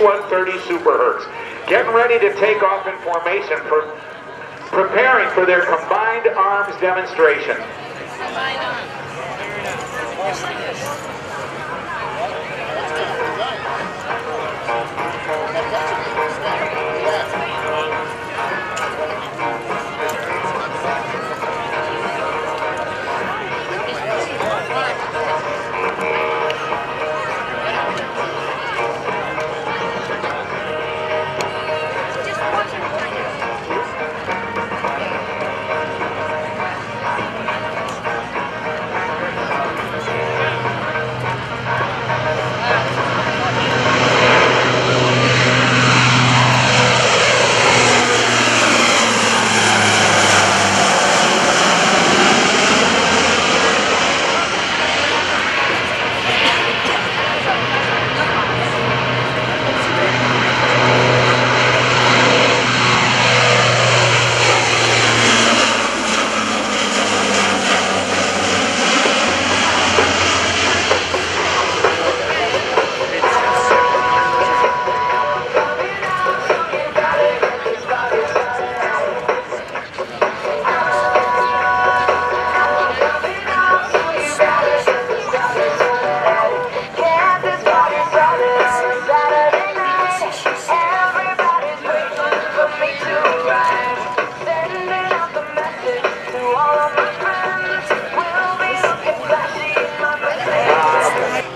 C-130 Super Hercs, getting ready to take off in formation, preparing for their combined arms demonstration.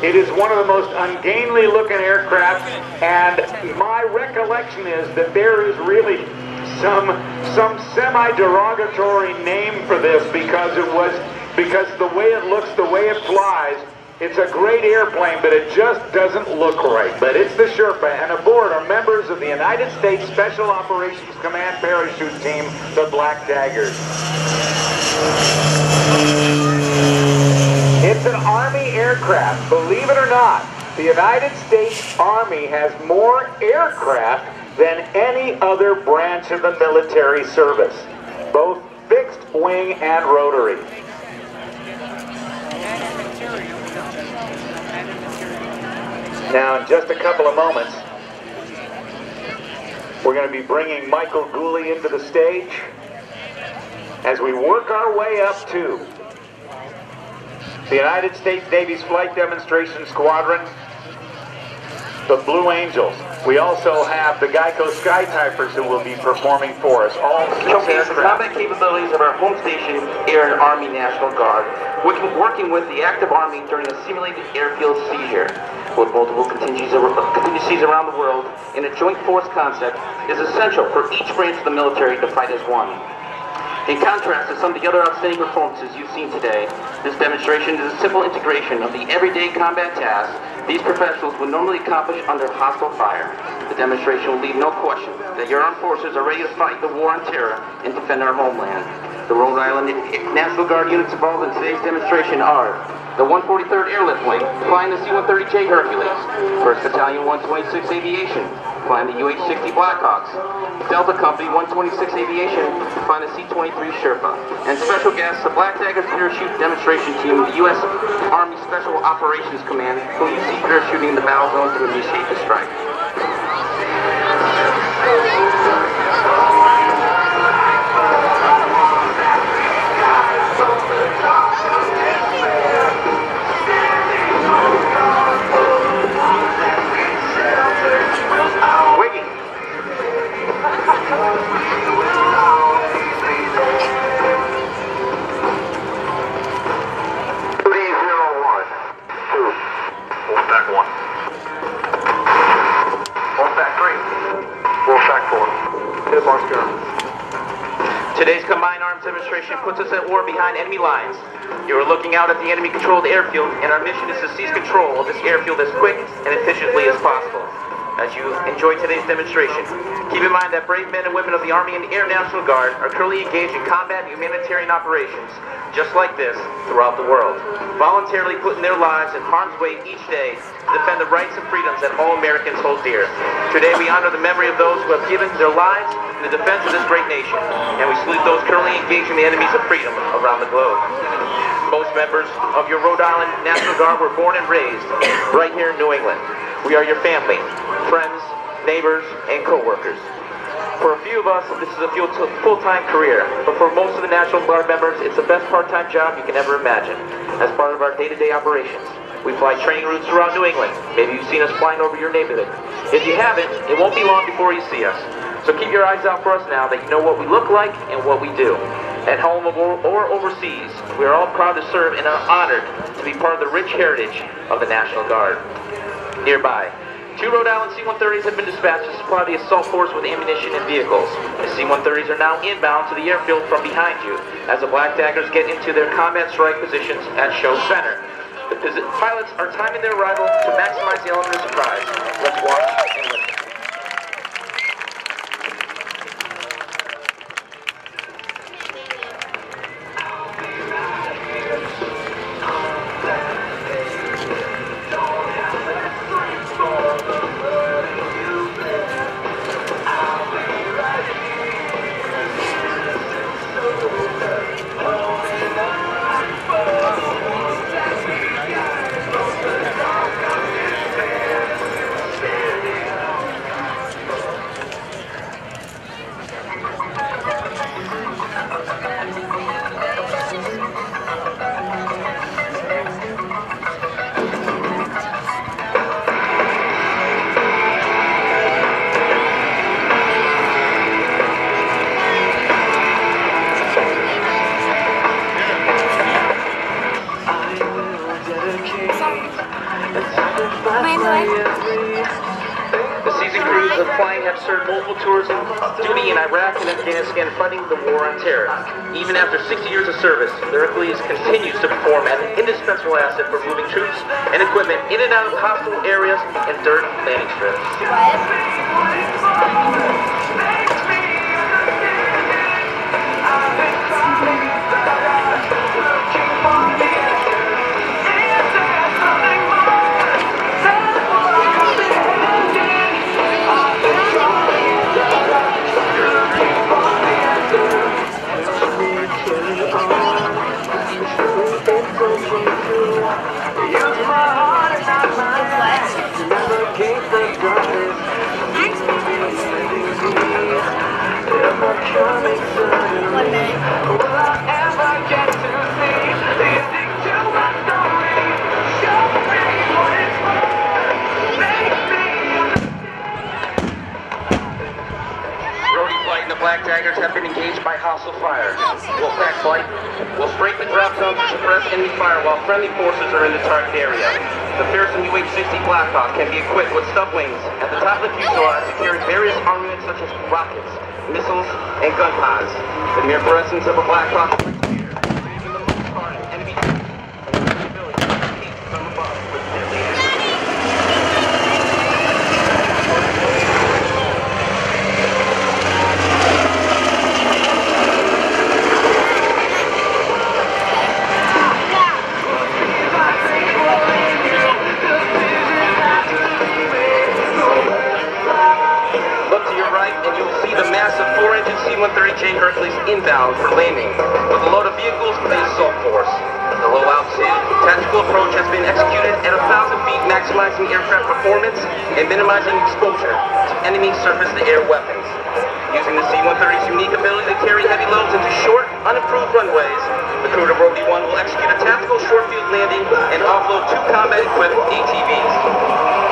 It is one of the most ungainly looking aircraft, and my recollection is that there is really some semi-derogatory name for this because the way it looks, the way it flies, it's a great airplane, but it just doesn't look right. But it's the Sherpa, and aboard are members of the United States Special Operations Command parachute team, the Black Daggers. It's an Army aircraft. Believe it or not, the United States Army has more aircraft than any other branch of the military service, both fixed wing and rotary. Now, in just a couple of moments, we're going to be bringing Michael Gooley into the stage as we work our way up to the United States Navy's Flight Demonstration Squadron, the Blue Angels. We also have the GEICO Skytypers who will be performing for us. All showcase the combat capabilities of our home station Air and Army National Guard, working with the active Army during a simulated airfield seizure. With multiple contingencies around the world, and a joint force concept is essential for each branch of the military to fight as one. In contrast to some of the other outstanding performances you've seen today, this demonstration is a simple integration of the everyday combat tasks these professionals would normally accomplish under hostile fire. The demonstration will leave no question that your armed forces are ready to fight the war on terror and defend our homeland. The Rhode Island National Guard units involved in today's demonstration are the 143rd Airlift Wing, flying the C-130J Hercules, 1st Battalion 126 Aviation, flying the UH-60 Blackhawks, Delta Company 126 Aviation, flying the C-23 Sherpa, and special guests, the Black Daggers Parachute Demonstration Team of the US Army Special Operations Command, who you see parachuting in the battle zone to initiate the strike. Today's combined arms demonstration puts us at war behind enemy lines. You are looking out at the enemy-controlled airfield, and our mission is to seize control of this airfield as quick and efficiently as possible. As you enjoy today's demonstration, keep in mind that brave men and women of the Army and Air National Guard are currently engaged in combat and humanitarian operations, just like this, throughout the world, voluntarily putting their lives in harm's way each day to defend the rights and freedoms that all Americans hold dear. Today we honor the memory of those who have given their lives in the defense of this great nation, and we salute those currently engaged in the enemies of freedom around the globe. Most members of your Rhode Island National Guard were born and raised right here in New England. We are your family, friends, neighbors, and co-workers. For a few of us, this is a full-time career, but for most of the National Guard members, it's the best part-time job you can ever imagine. As part of our day-to-day operations, we fly training routes throughout New England. Maybe you've seen us flying over your neighborhood. If you haven't, it won't be long before you see us. So keep your eyes out for us now that you know what we look like and what we do. At home or overseas, we are all proud to serve and are honored to be part of the rich heritage of the National Guard. Nearby, two Rhode Island C-130s have been dispatched to supply the assault force with ammunition and vehicles. The C-130s are now inbound to the airfield from behind you as the Black Daggers get into their combat strike positions at Show Center. The pilots are timing their arrival to maximize the element of surprise. Let's watch and listen. Even after 60 years of service, the Hercules continues to perform as an indispensable asset for moving troops and equipment in and out of hostile areas and dirt landing strips. Black Daggers have been engaged by hostile fire. We'll pack flight. We'll break the ground zone to suppress enemy fire while friendly forces are in the target area. The fearsome UH-60 Blackhawk can be equipped with stub wings at the top of the fuselage to carry various armaments such as rockets, missiles, and gun pods. The mere presence of a Blackhawk brings fear, leaving the most part of enemy troops and the ability to peek from above with deadly action. C-130J Hercules inbound for landing with a load of vehicles for the assault force. The low altitude tactical approach has been executed at 1,000 feet, maximizing aircraft performance and minimizing exposure to enemy surface-to-air weapons. Using the C-130's unique ability to carry heavy loads into short, unimproved runways, the crew to Rogue One will execute a tactical short-field landing and offload two combat-equipped ATVs.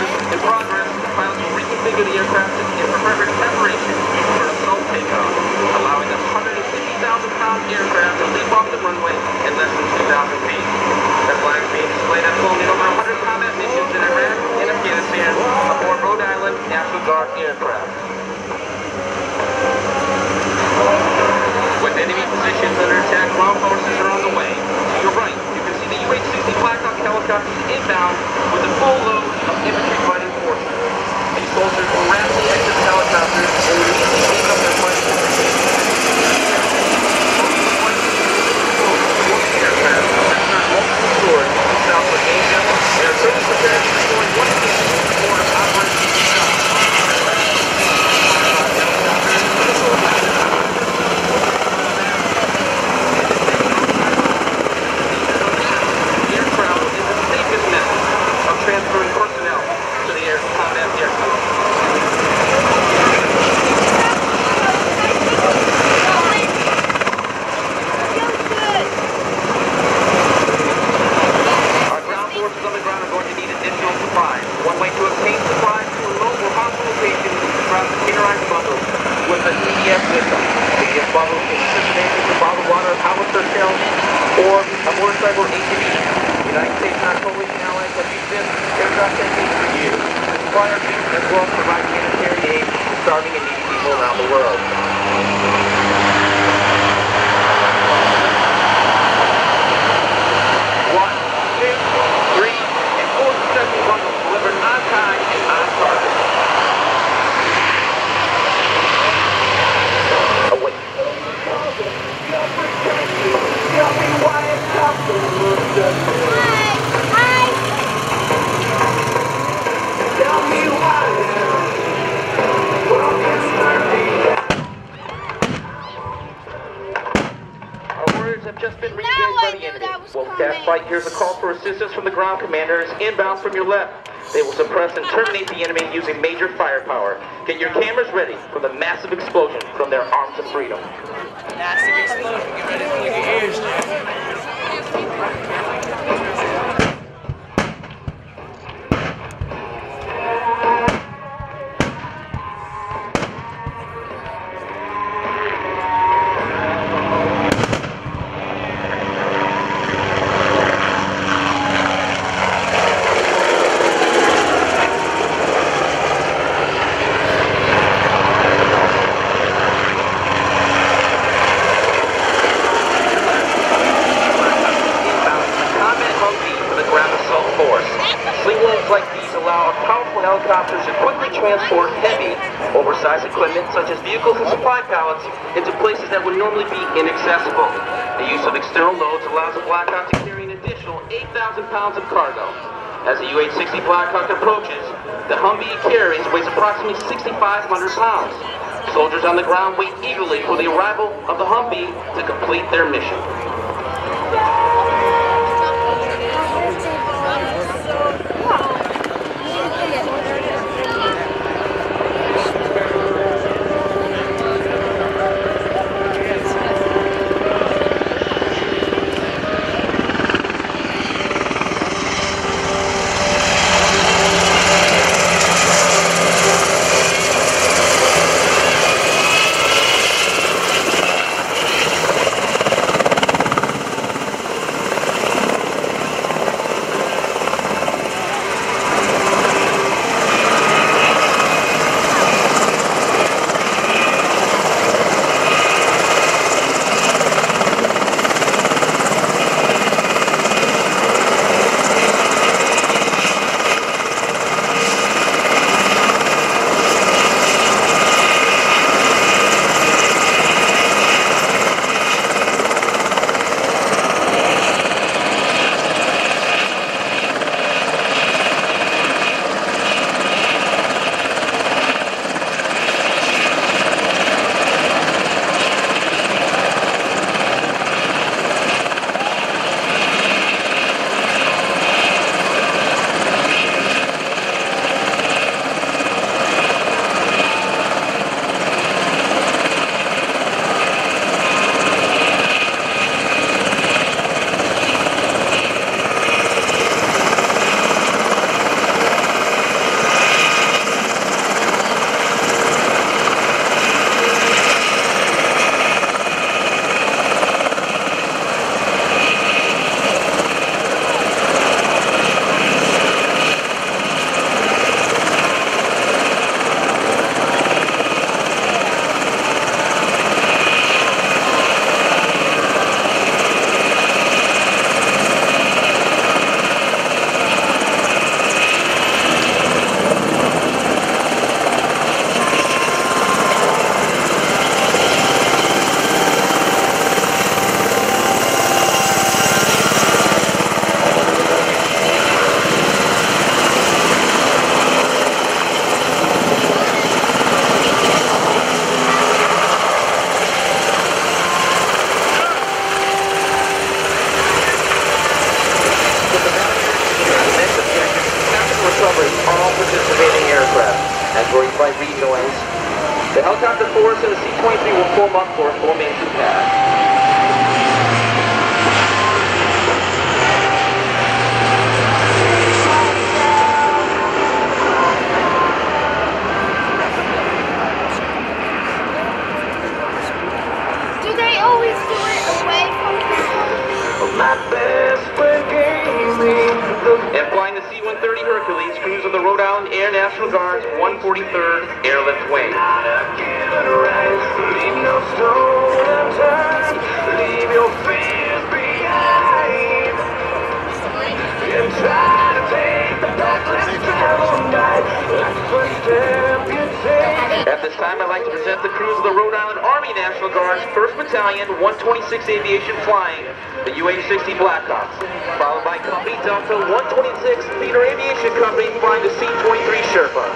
maneuvers in progress, the pilots will reconfigure the aircraft in preparation for a slow takeoff, allowing the 160,000-pound aircraft to leap off the runway at less than 2,000 feet. The flag is being displayed at full in over 100 combat missions in Iraq and Afghanistan aboard Rhode Island National Guard aircraft. With enemy positions under attack, raw forces are on the way. To your right, you can see the UH-60 Blackhawk helicopters inbound with a full load of infantry fighting forces. These soldiers will rapidly exit the helicopters and will immediately take up their fighting forces. Aircraft that serve multiple stores in Southwest Asia and are certainly prepared to deploy one mission for Operation inbound from your left. They will suppress and terminate the enemy using major firepower. Get your cameras ready for the massive explosion from their arms of freedom. Massive explosion. Get ready for your ears, such as vehicles and supply pallets into places that would normally be inaccessible. The use of external loads allows the Blackhawk to carry an additional 8,000 pounds of cargo. As the UH-60 Blackhawk approaches, the Humvee it carries weighs approximately 6,500 pounds. Soldiers on the ground wait eagerly for the arrival of the Humvee to complete their mission. category flight rejoins. The helicopter force and the C-23 will form up for a formation pass. And flying the C-130 Hercules, crews of the Rhode Island National Guard's 143rd Airlift Wing. Leave your fears behind. And try to take the backless travel night. At this time, I'd like to present the crews of the Rhode Island Army National Guard's 1st Battalion 126 Aviation flying the UH-60 Blackhawk, followed by Company Delta 126 Theater Aviation Company flying the C-23 Sherpa.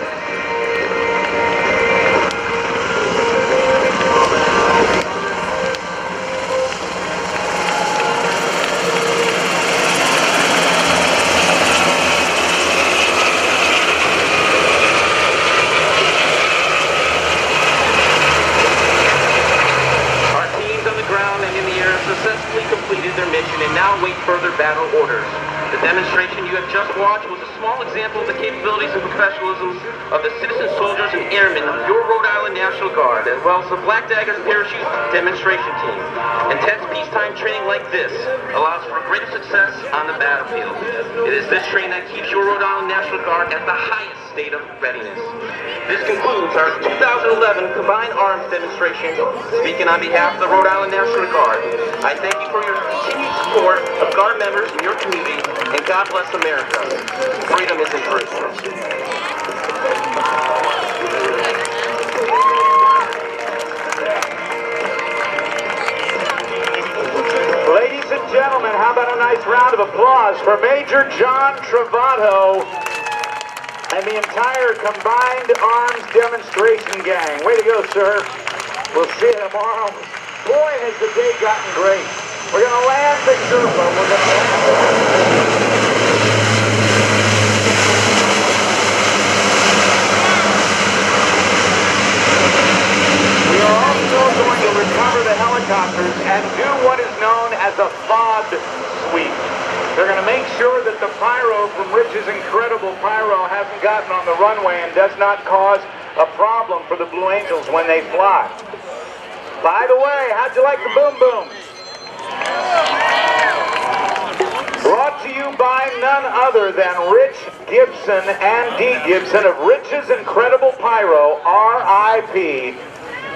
Further battle orders. The demonstration you have just watched was a small example of the capabilities and professionalism of the citizen soldiers and airmen of your Rhode Island National Guard, as well as the Black Daggers Parachute Demonstration Team. Intense peacetime training like this allows for greater success on the battlefield. It is this training that keeps your Rhode Island National Guard at the highest state of readiness. This concludes our 2011 Combined Arms Demonstration. Speaking on behalf of the Rhode Island National Guard, I thank you for your continued support of Guard members in your community, and God bless America. Freedom is in person. Ladies and gentlemen, how about a nice round of applause for Major John Travato and the entire Combined Arms Demonstration Gang. Way to go, sir. We'll see you tomorrow. Boy, has the day gotten great. We're going to land the Sherpa. We're going to We are also going to recover the helicopters and do what is known as a FOB sweep. They're going to make sure that the pyro from Rich's Incredible Pyro hasn't gotten on the runway and does not cause a problem for the Blue Angels when they fly. By the way, how'd you like the boom boom? Brought to you by none other than Rich Gibson and Dee Gibson of Rich's Incredible Pyro, R.I.P.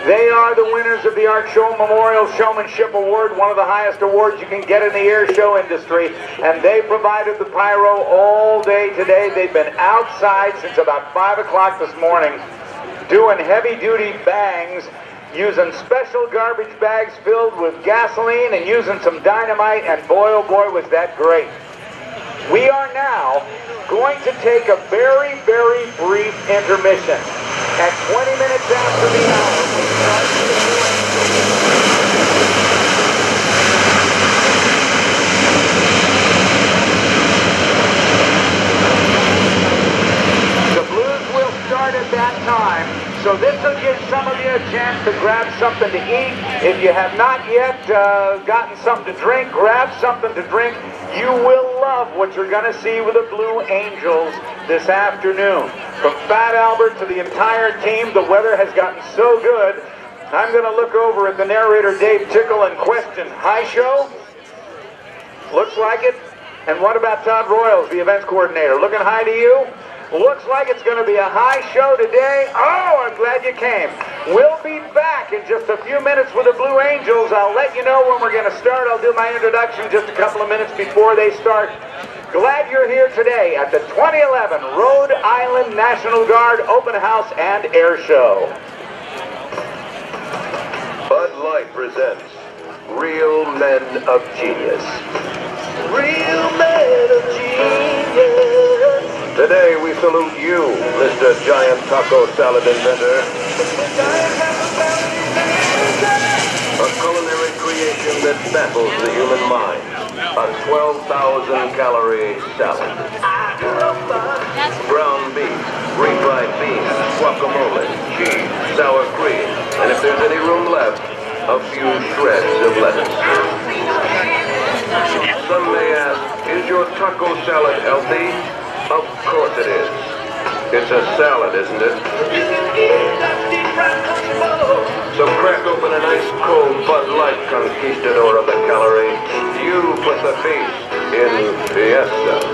They are the winners of the Art Show Memorial Showmanship Award, one of the highest awards you can get in the air show industry. And they provided the pyro all day today. They've been outside since about 5 o'clock this morning doing heavy-duty bangs, using special garbage bags filled with gasoline and using some dynamite. And boy, oh boy, was that great. We are now going to take a very, very brief intermission. At 20 minutes after the hour, we start the Blue Angels. The Blues will start at that time, so this will give some of you a chance to grab something to eat. If you have not yet gotten something to drink, grab something to drink. You will love what you're going to see with the Blue Angels this afternoon. From Fat Albert to the entire team, the weather has gotten so good. I'm going to look over at the narrator, Dave Tickle, and question, "Hi, show? Looks like it." And what about Todd Royals, the events coordinator? Looking high to you? Looks like it's going to be a high show today. Oh, I'm glad you came. We'll be back in just a few minutes with the Blue Angels. I'll let you know when we're going to start. I'll do my introduction just a couple of minutes before they start. Glad you're here today at the 2011 Rhode Island National Guard Open House and Air Show. Bud Light presents Real Men of Genius. Real Men of Genius. Today we salute you, Mr. Giant Taco Salad Inventor. A culinary creation that baffles the human mind. A 12,000-calorie salad. Ground beef, refried beans, guacamole, cheese, sour cream, and if there's any room left, a few shreds of lettuce. Some may ask, is your taco salad healthy? Of course it is. It's a salad, isn't it? So crack open a nice cold Bud Light conquistador of the calorie. You put the feast in fiesta.